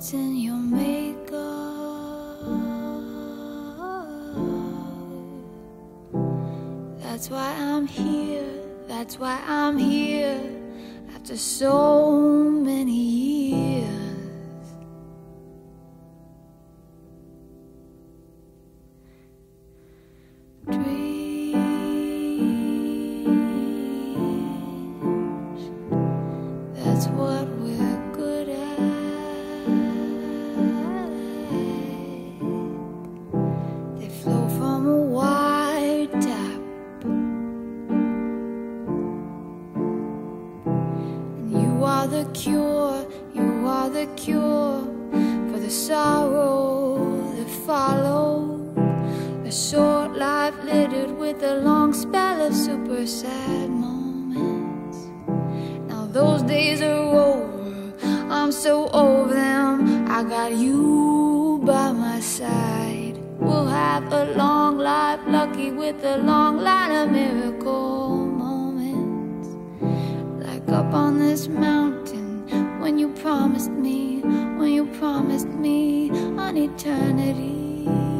What's in your makeup? That's why I'm here, that's why I'm here. After so many years, dreams, that's what we're good at. The cure, you are the cure for the sorrow that followed a short life littered with a long spell of super sad moments. Now those days are over, I'm so over them. I got you by my side. We'll have a long life, lucky with a long line of miracle moments. Like up on this mountain, when you promised me, when you promised me an eternity.